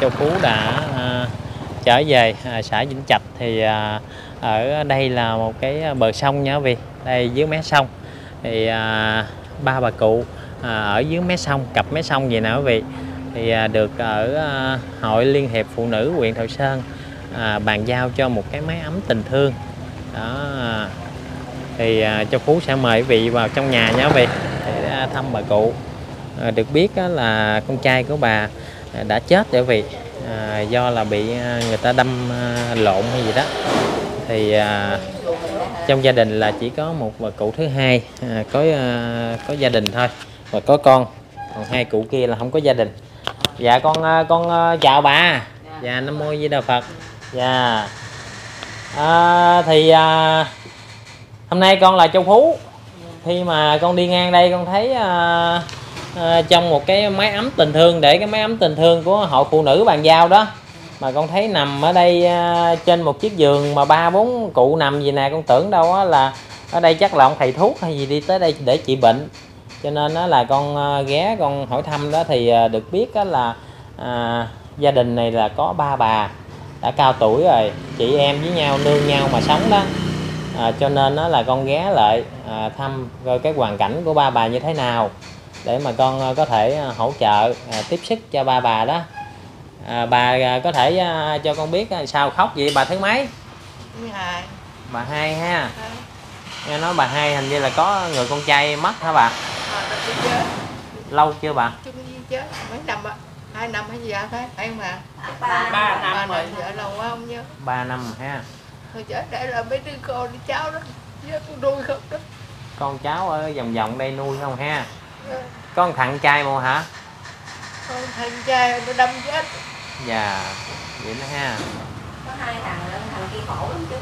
Châu Phú đã trở về xã Vĩnh Trạch thì ở đây là một cái bờ sông nha quý vị. Đây dưới mé sông thì ba bà cụ ở dưới mé sông, cặp mé sông vậy nè quý vị. Thì được ở Hội Liên hiệp Phụ nữ huyện Thọ Sơn bàn giao cho một cái máy ấm tình thương. Đó. Thì Châu Phú sẽ mời quý vị vào trong nhà nha quý vị để thăm bà cụ. Được biết là con trai của bà đã chết bởi vì do là bị người ta đâm lộn hay gì đó. Thì trong gia đình là chỉ có một bà cụ thứ hai có gia đình thôi và có con, còn hai cụ kia là không có gia đình. Dạ con chào bà. Dạ Nam Mô A Di Đà Phật. Dạ hôm nay con là Châu Phú. Khi mà con đi ngang đây con thấy trong một cái máy ấm tình thương, để cái máy ấm tình thương của hội phụ nữ bàn giao đó, mà con thấy nằm ở đây trên một chiếc giường mà ba bốn cụ nằm gì nè. Con tưởng đâu á là ở đây chắc là ông thầy thuốc hay gì đi tới đây để trị bệnh, cho nên đó là con ghé con hỏi thăm đó. Thì được biết đó là gia đình này là có ba bà đã cao tuổi rồi, chị em với nhau nương nhau mà sống đó. Cho nên đó là con ghé lại thăm coi cái hoàn cảnh của ba bà như thế nào để mà con có thể hỗ trợ tiếp sức cho ba bà đó. Bà có thể cho con biết sao khóc vậy? Bà thứ mấy? Hai. Bà hai ha. Nghe nói bà hai hình như là có người con trai mất hả bà? Lâu chưa bà? Chết mấy năm ạ? 2 năm hay gì ạ? Em mà 3 năm rồi, vợ lâu quá không nhớ. 3 năm ha. Thôi chết để là mấy đứa con đi cháu đó, nhớ con nuôi không đó. Con cháu ở vòng đây nuôi không ha? Con thằng trai mà hả? Con thằng trai nó đâm chết. Dạ, vậy đó ha. Có 2 thằng, thằng kia khổ lắm chứ.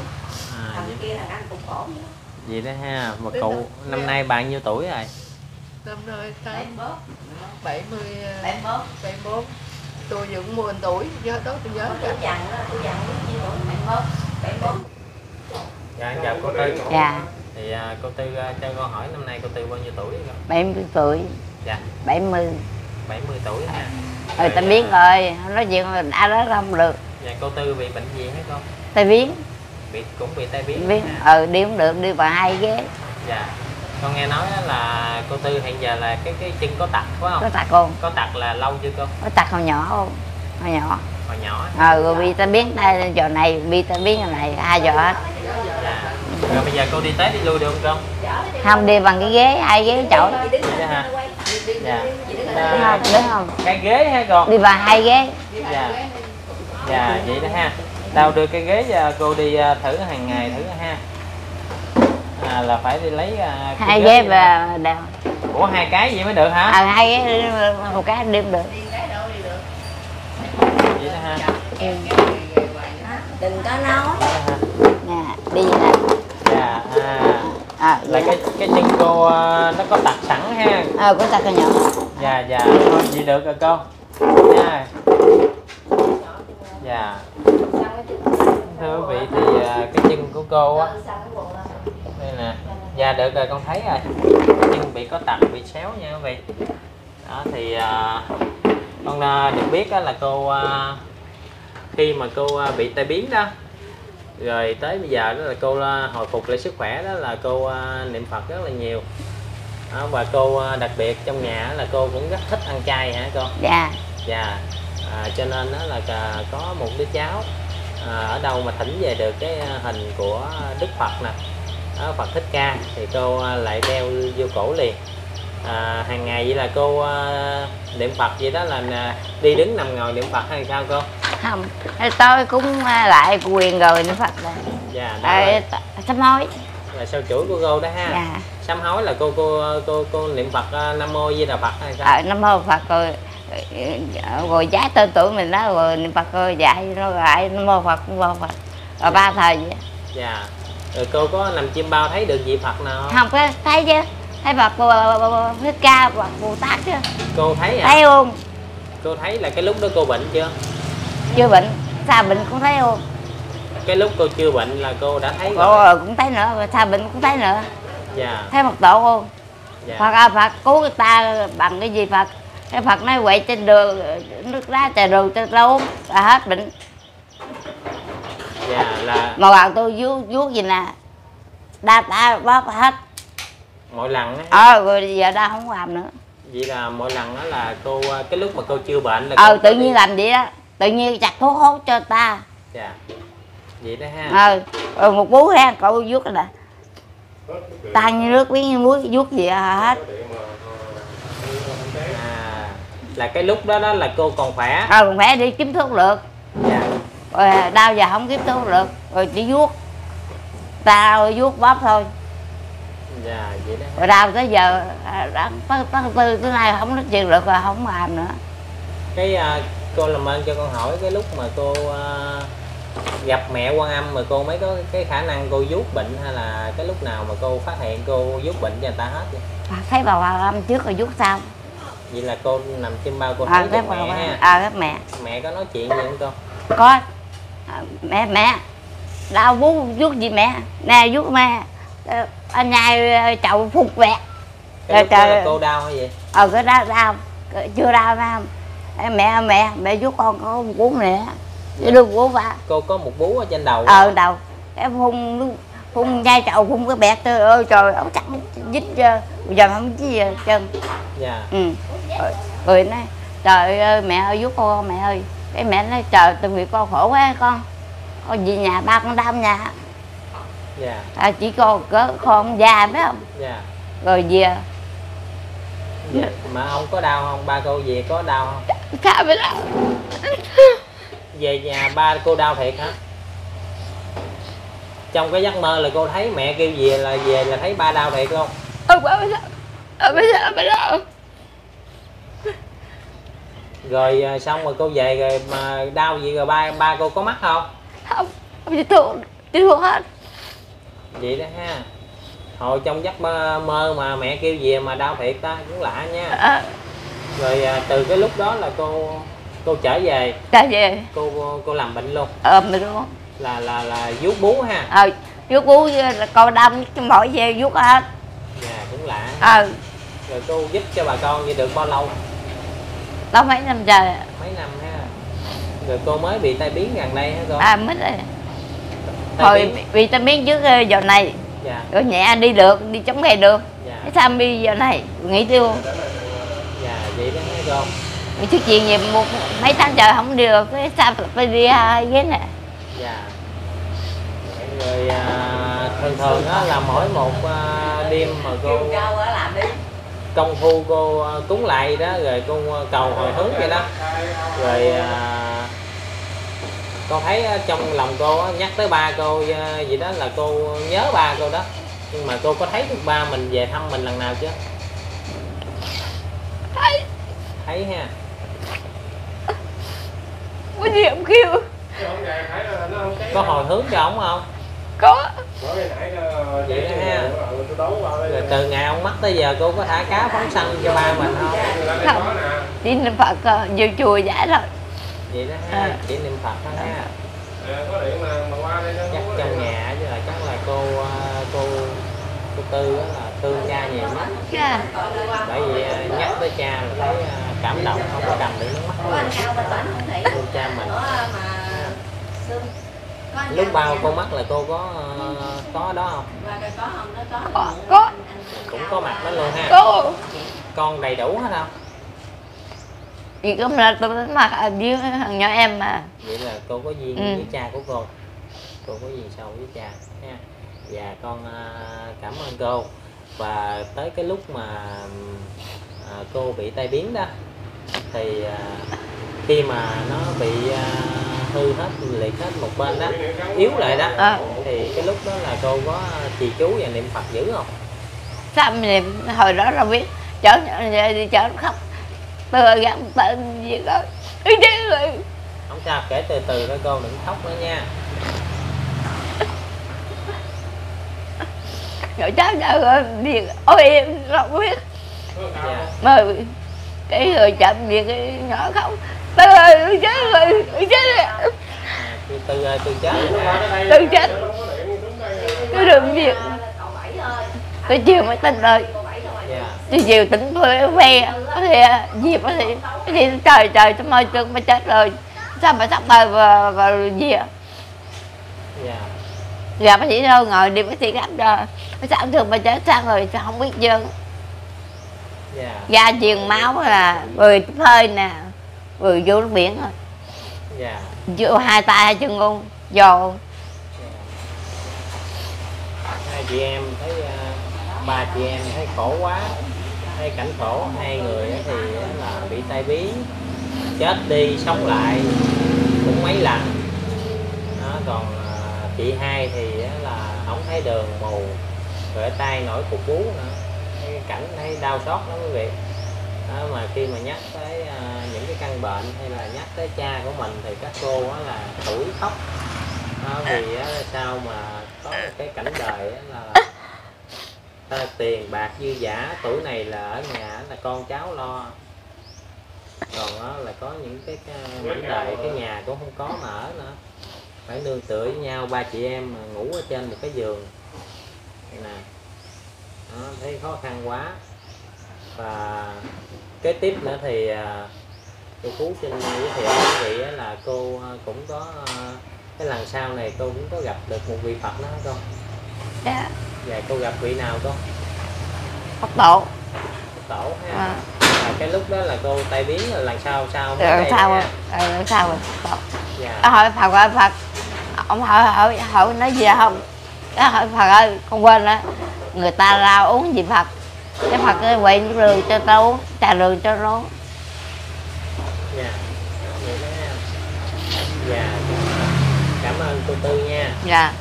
Thằng kia thằng anh cũng khổ nữa. Vậy đó ha. Mà cụ năm nay bạn nhiêu tuổi rồi? Năm nay 74. Tôi dựng 10 tuổi, nhớ đó tôi nhớ. Tôi dặn nhiêu tuổi? 74. Dạ, chào cô Tư. Dạ. Thì cô Tư cho con hỏi năm nay cô Tư bao nhiêu tuổi rồi? 70 tuổi. Dạ. 70 tuổi nha. Rồi ta biết rồi, nói chuyện mình ai đó không được. Dạ cô Tư bị bệnh gì hết không? Tai biến. Cũng bị tai biến. Đi không được, đi bà hai ghé. Dạ. Con nghe nói là cô Tư hiện giờ là cái chân có tật phải không? Có tật không? Có tật là lâu chưa con? Có tật hồi nhỏ không? Hồi nhỏ. Rồi bị tai biến tay giờ này, bị tai biến giờ này, ai giờ hết. Dạ. Rồi bây giờ cô đi tới đi lui được không? Không, đi bằng cái ghế, ai ghế chỗ. Dạ. Đúng không? Cái ghế ha con? Đi bằng 2 ghế. Dạ. Dạ, vậy đó ha. Tao đưa cái ghế cho cô đi thử hàng ngày thử ha. Là phải đi lấy 2 ghế và đèo. Ủa 2 cái vậy mới được hả? 2 ghế, 1 cái đi được. Vậy đó ha. Đừng có nói. Nè, đi nè. Dạ. Là cái chân cô nó có tật sẵn ha. Có tật nhỏ. Dạ dạ, thôi vậy được rồi cô. Nha. Dạ. Thưa quý vị thì cái chân của cô á. Đây nè. Dạ được rồi con thấy rồi. Chân bị có tật, bị xéo nha quý vị. Đó thì con được biết là cô khi mà cô bị tai biến đó, rồi tới bây giờ đó là cô hồi phục lại sức khỏe, đó là cô niệm Phật rất là nhiều. Và cô đặc biệt trong nhà là cô cũng rất thích ăn chay hả cô? Dạ. Dạ. Cho nên đó là có một đứa cháu ở đâu mà thỉnh về được cái hình của Đức Phật nè, Phật Thích Ca, thì cô lại đeo vô cổ liền. Hàng ngày vậy là cô niệm Phật vậy đó là đi đứng nằm ngồi niệm Phật hay sao cô? Không, tôi cũng lại quyền rồi niệm Phật rồi. Dạ. Sám hối. Là sao chuỗi của cô đó ha. Dạ. Sám hối là cô niệm Phật Nam Mô Di Đà Phật hay sao? Nam Mô Phật rồi trái tên tuổi mình đó rồi niệm Phật rồi dạy nó lại Nam Mô Phật cũng vô Phật. Rồi 3 thời vậy. Dạ. Rồi cô có nằm chim bao thấy được vị Phật nào không? Không có thấy chứ. Thấy Phật Thích Ca, Phật Bồ Tát chứ. Cô thấy à? Thấy không? Cô thấy là cái lúc đó cô bệnh chưa? Chưa bệnh, sao bệnh cũng thấy không? Cái lúc cô chưa bệnh là cô đã thấy rồi. Cũng thấy nữa, sao bệnh cũng thấy nữa. Dạ. Thấy Phật Tổ không? Dạ. Phật cứu người ta bằng cái gì Phật? Cái Phật nói quậy trên đường, nước đá trà rượu tôi luôn là hết bệnh. Dạ là... Mà bạn tôi vuốt gì nè, đa ta bóp hết. Mỗi lần á? Rồi giờ đa không làm nữa. Vậy là mỗi lần đó là cô, cái lúc mà cô chưa bệnh là... tự nhiên làm vậy đó, tự nhiên chặt thuốc hút cho ta. Dạ, vậy đó ha. Một bú ha, cậu vuốt nè. Tan như nước, biến như muối, vuốt gì hết. Là cái lúc đó đó là cô còn khỏe. Còn khỏe đi kiếm thuốc được. Dạ. Rồi đau giờ không kiếm thuốc được, rồi chỉ vuốt. Tao vuốt bóp thôi. Dạ vậy đó. Rồi đau tới giờ tới nay không nói chuyện được, rồi không làm nữa. Cái cô làm ơn cho con hỏi cái lúc mà cô gặp mẹ Quan Âm mà cô mới có cái khả năng cô vuốt bệnh, hay là cái lúc nào mà cô phát hiện cô vuốt bệnh cho người ta hết vậy? Thấy bà Quan Âm trước rồi vuốt sau. Vậy là cô nằm trên bao cô thấy mẹ ha. Các mẹ. Mẹ có nói chuyện gì không con? Có. Mẹ đau bú vuốt gì mẹ? Nè vuốt mẹ. Anh nhai chậu phục mẹ. Cái lúc đó là cô đau hay gì? Cái đó đau. Chưa đau đâu. Mẹ vuốt con có một cuốn nữa. Dạ. Được của bà. Cô có một bú ở trên đầu. Đầu. Em phun nhai chậu phun cái bẹt tôi ơi trời ổng chắc dính giờ không dính gì chân. Dạ. Rồi nói trời ơi mẹ ơi giúp con mẹ ơi. Cái mẹ nói trời tôi bị con khổ quá con. Con về nhà ba con đam nhà. Dạ. Chỉ con già phải không? Dạ. Rồi về. Dạ. Mà ông có đau không? Ba cô về có đau không? Không biết đâu. Về nhà ba cô đau thiệt hả? Trong cái giấc mơ là cô thấy mẹ kêu về là thấy ba đau thiệt không? Ba đau. Rồi xong rồi cô về rồi mà đau gì rồi ba cô có mắc không? Không, chịu thuộc hết. Vậy đó ha. Hồi trong giấc mơ mà mẹ kêu về mà đau thiệt ta cũng lạ nha. Rồi từ cái lúc đó là cô trở về. Cô làm bệnh luôn. Mình luôn. Là vuốt bú ha. Vuốt bú là cô đâm mỗi về vuốt hết. Dạ cũng lạ. Rồi cô giúp cho bà con vậy được bao lâu? Đó mấy năm trời. Mấy năm ha. Rồi cô mới bị tai biến gần đây hả cô? Mới đây. Hồi bị tai biến trước giờ này. Dạ. Rồi nhẹ đi được, đi chống gậy được. Dạ. Cái sao đi giờ này nghỉ tiêu. Dạ vậy đó hả cô? Mình trước chuyện gì một mấy tháng trời không đi được, cái sao phải đi ghế nè. Dạ. Rồi thường đó là mỗi một đêm mà cô công phu cô cúng lại đó, rồi cô cầu hồi hướng vậy đó. Rồi cô thấy trong lòng cô nhắc tới ba cô gì đó là cô nhớ ba cô đó. Nhưng mà cô có thấy được ba mình về thăm mình lần nào chưa? Thấy ha. Có gì ông kêu? Có hồi hướng cho ổng không? Có. Vậy đó ha. Rồi từ ngày ông mất tới giờ cô có thả cá phóng sanh cho ba mình không? Không. Chỉ niệm Phật vô chùa giải rồi. Vậy đó ha. Chỉ niệm Phật đó ha. Chắc trong nhà chứ là chắc là cô Tư đó là thương cha nhiều lắm. Bởi vì nhắc tới cha là thấy cảm động không có cầm được nước mắt. Thương cha mình. Lúc bao cô mất là cô có đó không? Có. Cũng có mặt đó luôn ha. Có. Con đầy đủ hết không? Vì cũng là tôi đánh mặt ở dưới thằng nhỏ em mà. Vậy là cô có duyên với cha của cô. Cô có duyên sâu với cha ha. Và con cảm ơn cô. Và tới cái lúc mà cô bị tai biến đó thì khi mà nó bị hư hết liệt hết một bên đó, yếu lại đó thì cái lúc đó là cô có trì chú và niệm Phật dữ không? Sao niệm hồi đó là biết chở đi chở khóc từ gặp bệnh gì đó không sao, kể từ từ đó cô đừng khóc nữa nha. Rồi cháu giờ việc ôi em không biết mà cái người chậm việc nhỏ không Tư ơi tôi chết rồi. Tư ơi tôi chết. Tôi đừng việc. Tôi chiều mới tin rồi. Nhiều tỉnh ve dịp thì trời trời tôi mơ trương mới chết rồi. Sao mà sắp tới vào gì ạ? Dạ bác sĩ đâu ngồi đi bác sĩ khám cho sao thường mà chết sang rồi sao không biết dân. Da truyền máu là vừa chút hơi nè, vừa vô nước biển rồi. Vô hai tay hai chân luôn, vô. Hai chị em thấy ba chị em thấy khổ quá, thấy cảnh khổ, hai người thì là bị tai biến, chết đi sống lại cũng mấy lần. Đó, còn chị hai thì là không thấy đường, mù, rồi tay nổi cục bú nữa. Cái cảnh thấy đau xót lắm quý vị. Đó, mà khi mà nhắc tới những cái căn bệnh hay là nhắc tới cha của mình thì các cô là tủi khóc. Đó, vì sao mà có cái cảnh đời là tiền bạc dư giả, tuổi này là ở nhà là con cháu lo, còn đó là có những cái vấn đề cái nhà cũng không có mà ở nữa, phải nương tựa với nhau. Ba chị em mà ngủ ở trên một cái giường nè, thấy khó khăn quá. Và kế tiếp nữa thì cô Phú xin giới thiệu quý vị là cô cũng có cái lần sau này cô cũng có gặp được một vị Phật đó không? Dạ. Dạ, cô gặp vị nào con? Pháp Tổ. Pháp Tổ ha. À. À, cái lúc đó là cô tai biến rồi lần sau sao? Lần sau rồi. Lần sau rồi. Dạ. Hỏi Phật ơi Phật, ông hỏi nói gì không? Đó, hỏi Phật ơi, con quên đó. Người ta lao uống gì Phật? Cái Phật cái quẹn đường cho tao uống, trà đường cho nó uống. Dạ. Dạ. Cảm ơn cô Tư nha. Dạ.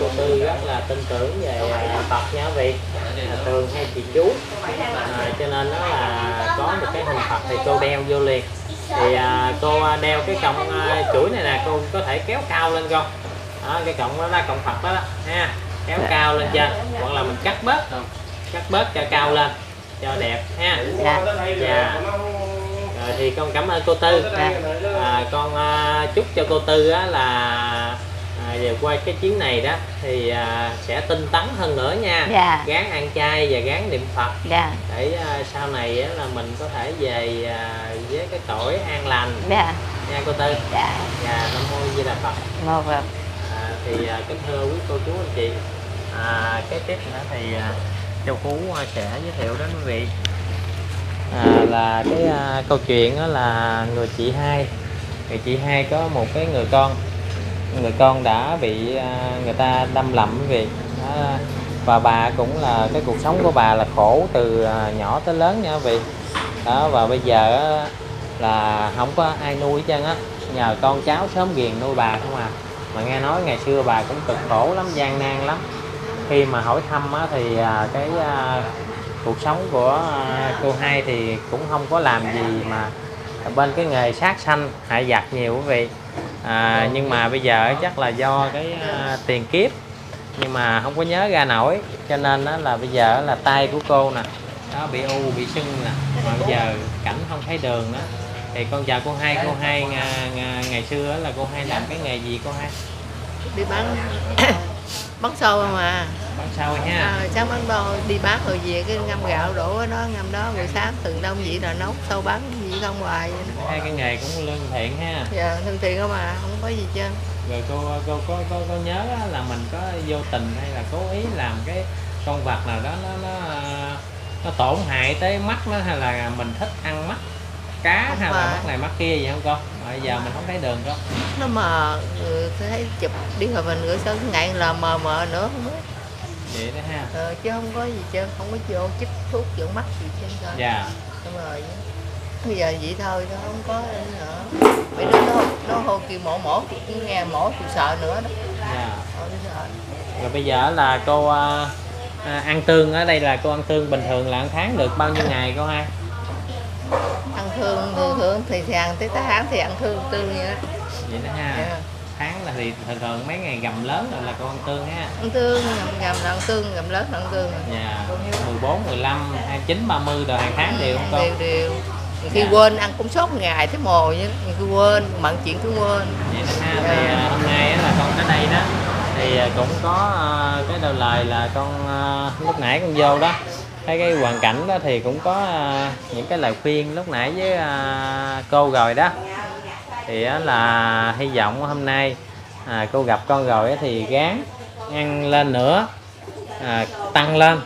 Cô Tư rất là tin tưởng về Phật nha quý vị, thường hay chị chú, cho nên đó là có một cái hình Phật thì cô đeo vô liền. Thì cô đeo cái cọng chuỗi này nè, cô có thể kéo cao lên con, đó, cái cọng đó là cọng Phật đó, ha, kéo cao lên trên, hoặc là mình cắt bớt cho cao lên, cho đẹp ha. Dạ. Rồi thì con cảm ơn cô Tư, con chúc cho cô Tư là về qua cái chuyến này đó thì sẽ tinh tấn hơn nữa nha. Dạ. Gán ăn chay và gán niệm Phật. Dạ. Để sau này là mình có thể về với cái tuổi an lành. Dạ. Nha cô Tư. Dạ. Dạ, Nam Mô A Di Đà Phật. Một rồi. Thì kính thưa quý cô chú anh chị, cái tiếp nữa thì Châu Phú sẽ giới thiệu đến quý vị là cái câu chuyện đó là người chị hai. Người chị hai có một cái người con đã bị người ta đâm lầm quý vị, và bà cũng là cái cuộc sống của bà là khổ từ nhỏ tới lớn nha quý vị đó. Và bây giờ là không có ai nuôi hết trơn á, nhờ con cháu sớm ghiền nuôi bà không à. Mà nghe nói ngày xưa bà cũng cực khổ lắm, gian nan lắm. Khi mà hỏi thăm á, thì cái cuộc sống của cô hai thì cũng không có làm gì mà bên cái nghề sát sanh hại giặc nhiều quý vị. Nhưng mà bây giờ chắc là do cái tiền kiếp nhưng mà không có nhớ ra nổi, cho nên đó là bây giờ là tay của cô nè đó bị u bị sưng nè, mà bây giờ cảnh không thấy đường đó. Thì con chào cô hai. Cô hai ngày xưa là cô hai làm cái nghề gì cô hai? Đi bán sâu mà. Bán sâu ha. Sáng bán đồ đi bán rồi về cái ngâm gạo đổ nó ngâm đó rồi sáng từng đông vậy là nấu sâu bán gì không hoài. Hai cái nghề cũng lương thiện ha. Dạ lương thiện không à, không có gì chứ. Rồi cô nhớ là mình có vô tình hay là cố ý làm cái con vật nào đó nó tổn hại tới mắt nó, hay là mình thích ăn mắt cá không hay mà. Là mắt này mắt kia vậy không con? Bây giờ mình không thấy đường con. Nó mờ, thấy chụp điện thoại mình gửi sớm ngày là mờ nữa không biết. Vậy đó ha. Chứ không có gì chứ, không có vô chích thuốc dưỡng mắt gì chứ coi. Dạ. Rồi. Bây giờ vậy thôi, nó không có nữa. Bị nó hô kêu mổ nghe mổ kêu sợ nữa đó. Dạ. Rồi bây giờ là cô ăn tương ở đây là cô ăn tương bình thường là ăn tháng được bao nhiêu ngày cô ha? Ăn thương thì ăn tới tháng thì ăn tương vậy đó. Vậy đó ha. Yeah. Tháng là thì thường mấy ngày gầm lớn rồi là con ăn tương ha. Ăn tương, gầm lớn ăn tương. Dạ. Yeah. 14, 15, 29, 30 rồi hàng tháng đều không con? Đều. Khi yeah. Quên ăn cũng sốt ngày tới mồ chứ, khi quên, mặn chuyện cứ quên. Vậy đó ha. Yeah. Thì hôm nay là con tới đây đó thì cũng có cái đầu lời là con lúc nãy con vô đó thấy cái hoàn cảnh đó thì cũng có những cái lời khuyên lúc nãy với cô rồi đó, thì là hy vọng hôm nay cô gặp con rồi thì gán ăn lên nữa, tăng lên.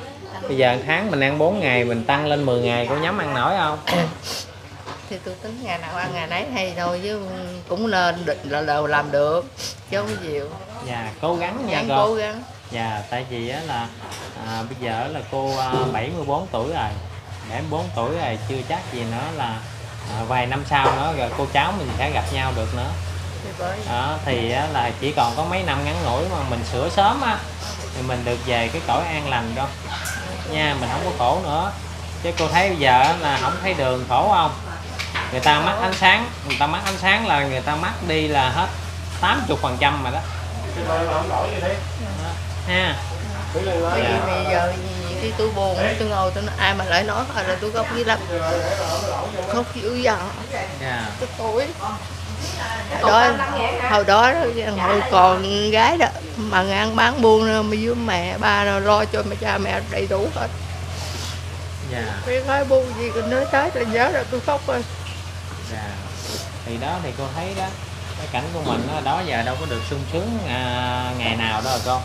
Bây giờ tháng mình ăn 4 ngày mình tăng lên 10 ngày cô nhắm ăn nổi không? Thì tôi tính ngày nào ăn ngày nấy hay thôi, chứ cũng nên là làm được chứ không chịu. Dạ cố gắng nha cô. Cố gắng. Dạ tại vì á là bây giờ là cô 74 tuổi rồi, 74 tuổi rồi chưa chắc gì nữa là vài năm sau nữa rồi cô cháu mình sẽ gặp nhau được nữa. Đó, thì á, là chỉ còn có mấy năm ngắn ngủi mà mình sửa sớm á thì mình được về cái cõi an lành đâu nha, mình không có khổ nữa. Chứ cô thấy bây giờ là không thấy đường khổ không? Người ta mắc ánh sáng, người ta mắc ánh sáng là người ta mắc đi là hết 80% mà đó. Ha. Bây giờ khi tôi buồn, tôi ngồi tôi nói, ai mà lại nói là tôi khóc dữ lắm, khóc dữ dằn. Tôi tuổi. Hồi đó hồi còn gái đó mà ăn bán buôn mà với mẹ ba rồi lo cho mẹ cha mẹ đầy đủ hết. Biết nói buôn gì nói tới là nhớ rồi tôi khóc rồi. Thì đó thì cô thấy đó, cái cảnh của mình đó giờ đâu có được sung sướng ngày nào đâu rồi con,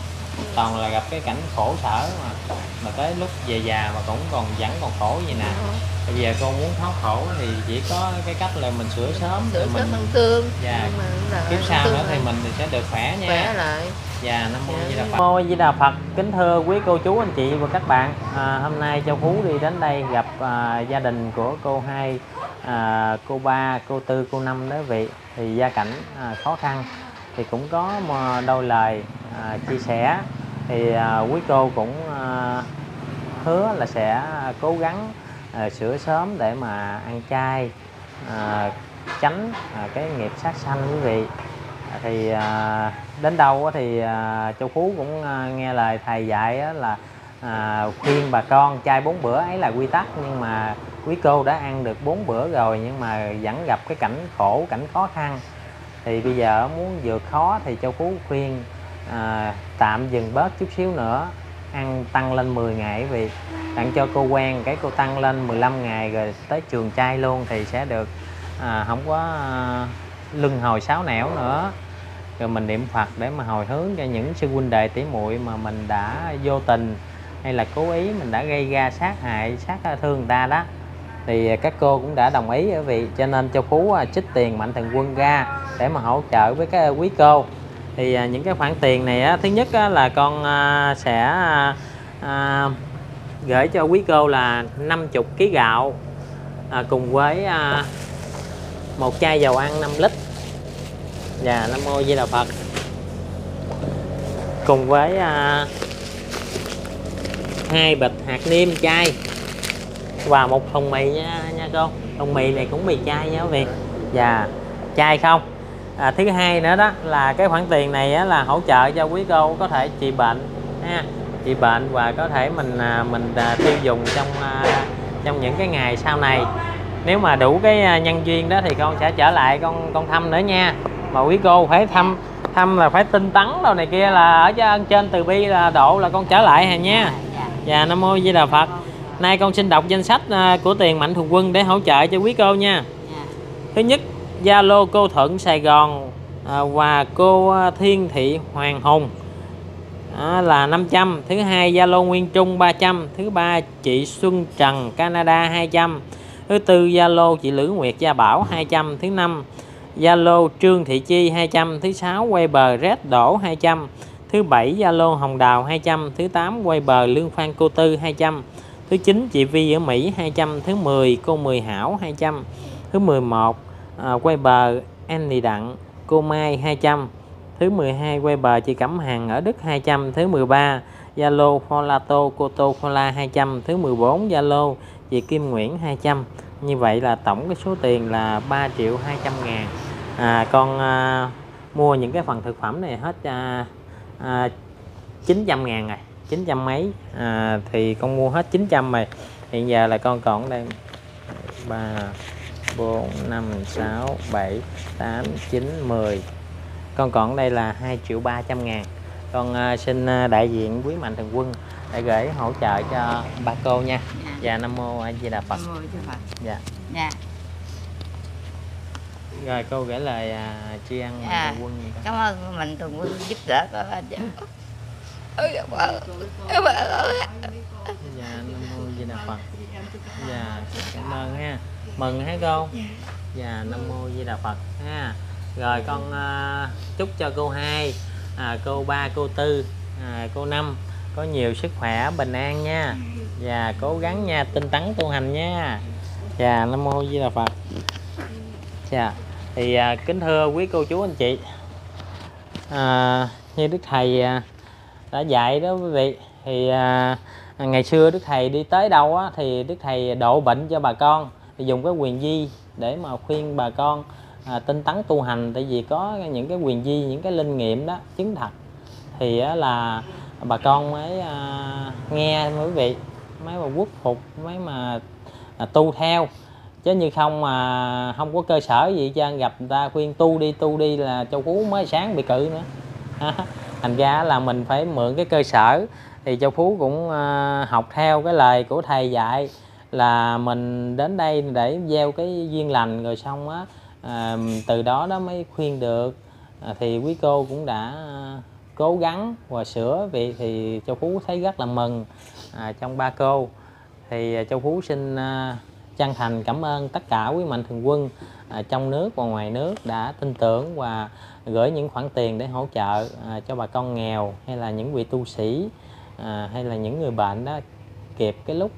toàn là gặp cái cảnh khổ sở mà tới lúc về già mà cũng còn vẫn còn khổ vậy nè. Bây giờ con muốn thoát khổ thì chỉ có cái cách là mình sửa sớm, sửa sớm ăn cơm. Dạ. Kiếp sau nữa thì mình sẽ được khỏe nha. Khỏe lại. Dạ. Nam mô Di Đà Phật. Nam mô Di Đà Phật. Kính thưa quý cô chú anh chị và các bạn, hôm nay Châu Phú đi đến đây gặp gia đình của cô Hai, cô Ba, cô Tư, cô Năm đó vị. Thì gia cảnh khó khăn thì cũng có đôi lời chia sẻ. Thì quý cô cũng hứa là sẽ cố gắng sửa sớm để mà ăn chay, tránh cái nghiệp sát sanh quý vị. Thì đến đâu thì Châu Phú cũng nghe lời thầy dạy là khuyên bà con chay 4 bữa ấy là quy tắc, nhưng mà quý cô đã ăn được 4 bữa rồi nhưng mà vẫn gặp cái cảnh khổ, cảnh khó khăn. Thì bây giờ muốn vượt khó thì Châu Phú khuyên tạm dừng bớt chút xíu nữa, ăn tăng lên 10 ngày vì tặng cho cô quen cái cô tăng lên 15 ngày rồi tới trường trai luôn thì sẽ được không có luân hồi sáo nẻo nữa. Rồi mình niệm Phật để mà hồi hướng cho những sư huynh đệ tỷ muội mà mình đã vô tình hay là cố ý mình đã gây ra sát hại, sát thương người ta đó. Thì các cô cũng đã đồng ý ở vị, cho nên Châu Phú trích tiền Mạnh Thường Quân ra để mà hỗ trợ với các quý cô. Thì những cái khoản tiền này, thứ nhất là con sẽ gửi cho quý cô là 50 kg gạo cùng với một chai dầu ăn 5 lít. Và Nam Mô Di Đà Phật. Cùng với 2 bịch hạt niêm chay và 1 thùng mì nha cô. Thùng mì này cũng mì chay nha quý vị. Và chay không. Thứ hai nữa đó là cái khoản tiền này á, là hỗ trợ cho quý cô có thể trị bệnh ha, trị bệnh và có thể mình tiêu dùng trong những cái ngày sau này. Nếu mà đủ cái nhân duyên đó thì con sẽ trở lại con thăm nữa nha. Mà quý cô phải thăm là phải tinh tấn đâu này kia, là ở trên từ bi là độ là con trở lại hè nha. Dạ. Nam Mô Di Đà Phật. Nay con xin đọc danh sách của tiền Mạnh Thường Quân để hỗ trợ cho quý cô nha. Thứ nhất, Zalo cô Thuận Sài Gòn và cô Thiên Thị Hoàng Hùng là 500. Thứ hai, Zalo Nguyên Trung 300. Thứ ba, chị Xuân Trần Canada 200. Thứ tư, Zalo chị Lữ Nguyệt Gia Bảo 200. Thứ năm, Zalo Trương Thị Chi 200. Thứ sáu, Weber Red Đỗ 200. Thứ bảy, Zalo Hồng Đào 200. Thứ tám, Weber Lương Phan cô Tư 200. Thứ chín, chị Vi ở Mỹ 200. Thứ 10, cô Mười Hảo 200. Thứ 11, quay bờ Annie Đặng cô Mai 200. Thứ 12, quay bờ chị Cẩm Hằng ở Đức 200. Thứ 13, Zalo Folato cô Tô Fola 200. Thứ 14, Zalo chị Kim Nguyễn 200. Như vậy là tổng cái số tiền là 3.200.000. Con mua những cái phần thực phẩm này hết 900.000 rồi, 900 mấy thì con mua hết 900 rồi. Hiện giờ là con còn đây 3 4 5 6 7 8 9 10, con còn đây là 2.300.000. Con xin đại diện quý Mạnh Thường Quân để gửi hỗ trợ cho bà cô nha. Dạ, Nam Mô A Di Đà Phật. Dạ. Dạ. Rồi cô gửi lời tri ân Mạnh Thường Quân gì đó. Cảm ơn Mạnh Thường Quân giúp đỡ con. Dạ, Nam Mô A Di Đà Phật. Dạ, cảm ơn ha. Mừng hả cô? Dạ, Nam Mô A Di Đà Phật ha. Rồi con chúc cho cô hai, cô ba, cô tư, cô năm có nhiều sức khỏe, bình an nha. Và cố gắng nha, tinh tấn tu hành nha. Dạ, Nam Mô A Di Đà Phật. Dạ, thì kính thưa quý cô chú anh chị, như Đức Thầy đã dạy đó quý vị, thì ngày xưa Đức Thầy đi tới đâu á, thì Đức Thầy độ bệnh cho bà con, thì dùng cái quyền di để mà khuyên bà con tinh tấn tu hành. Tại vì có những cái quyền di, những cái linh nghiệm đó chứng thật, thì là bà con mới nghe quý vị, mới mà quốc phục, mới mà tu theo. Chứ như không mà không có cơ sở gì cho gặp người ta khuyên tu đi là Châu Phú mới sáng bị cự nữa. Thành ra là mình phải mượn cái cơ sở. Thì Châu Phú cũng học theo cái lời của thầy dạy, là mình đến đây để gieo cái duyên lành, rồi xong á từ đó đó mới khuyên được. Thì quý cô cũng đã cố gắng và sửa vị, thì Châu Phú thấy rất là mừng trong ba cô. Thì Châu Phú xin chân thành cảm ơn tất cả quý mạnh thường quân trong nước và ngoài nước đã tin tưởng và gửi những khoản tiền để hỗ trợ cho bà con nghèo, hay là những vị tu sĩ, hay là những người bệnh đó, kịp cái lúc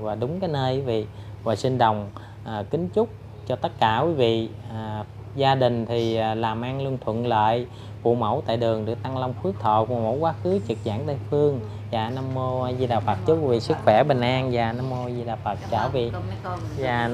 và đúng cái nơi quý vị. Và xin đồng kính chúc cho tất cả quý vị gia đình thì làm ăn luôn thuận lợi, phụ mẫu tại đường được tăng long phước thọ, phụ mẫu quá khứ trực giảng tây phương. Dạ, Nam Mô A Di Đà Phật. Chúc quý vị sức khỏe bình an. Dạ, Nam Mô A Di Đà Phật. Chào quý vị. Dạ.